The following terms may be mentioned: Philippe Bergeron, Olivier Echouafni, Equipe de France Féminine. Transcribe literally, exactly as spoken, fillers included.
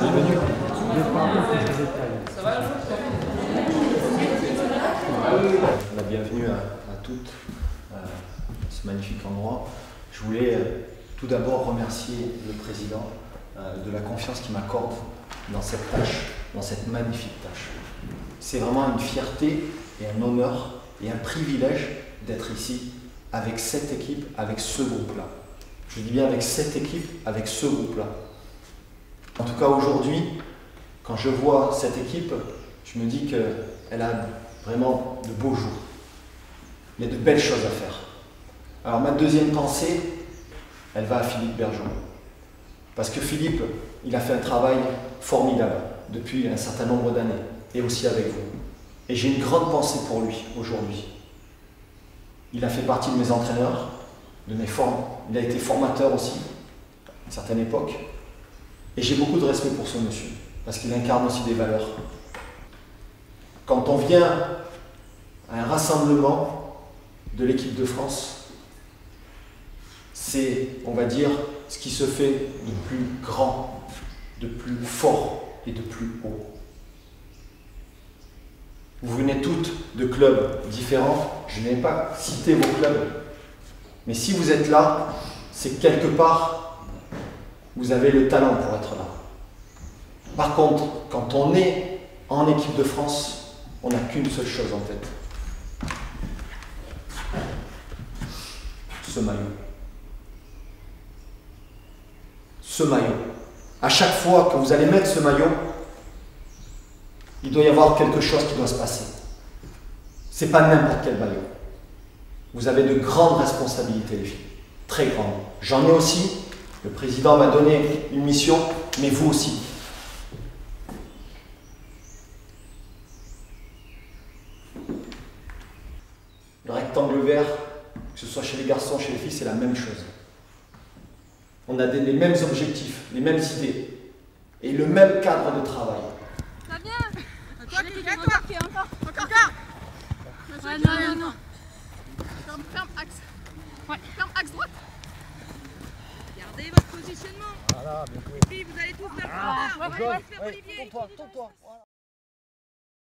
Bienvenue. La bienvenue à, à toutes euh, ce magnifique endroit. Je voulais euh, tout d'abord remercier le président euh, de la confiance qu'il m'accorde dans cette tâche, dans cette magnifique tâche. C'est vraiment une fierté et un honneur et un privilège d'être ici avec cette équipe, avec ce groupe-là. Je dis bien avec cette équipe, avec ce groupe-là. En tout cas aujourd'hui, quand je vois cette équipe, je me dis qu'elle a vraiment de beaux jours. Il y a de belles choses à faire. Alors ma deuxième pensée, elle va à Philippe Bergeron. Parce que Philippe, il a fait un travail formidable depuis un certain nombre d'années, et aussi avec vous. Et j'ai une grande pensée pour lui aujourd'hui. Il a fait partie de mes entraîneurs, de mes formes. Il a été formateur aussi, à une certaine époque. Et j'ai beaucoup de respect pour ce monsieur, parce qu'il incarne aussi des valeurs. Quand on vient à un rassemblement de l'équipe de France, c'est, on va dire, ce qui se fait de plus grand, de plus fort et de plus haut. Vous venez toutes de clubs différents, je n'ai pas cité vos clubs, mais si vous êtes là, c'est quelque part, vous avez le talent pour être là. Par contre, quand on est en équipe de France, on n'a qu'une seule chose en tête. Ce maillot. Ce maillot. À chaque fois que vous allez mettre ce maillot, il doit y avoir quelque chose qui doit se passer. Ce n'est pas n'importe quel maillot. Vous avez de grandes responsabilités, les filles. Très grandes. J'en ai aussi. Le président m'a donné une mission, mais vous aussi. Le rectangle vert, que ce soit chez les garçons, chez les filles, c'est la même chose. On a des, les mêmes objectifs, les mêmes idées et le même cadre de travail. Ça vient. Toi, qui toi. Encore. Encore. Encore. Ouais, non, non, non. Ferme, ferme, axe. Ouais. Ferme, axe droite. Gardez votre positionnement. Voilà, bien joué. Puis vous allez tous faire ah, ouais, ouais, ouais, ouais, Olivier. Tourne-toi, tourne-toi.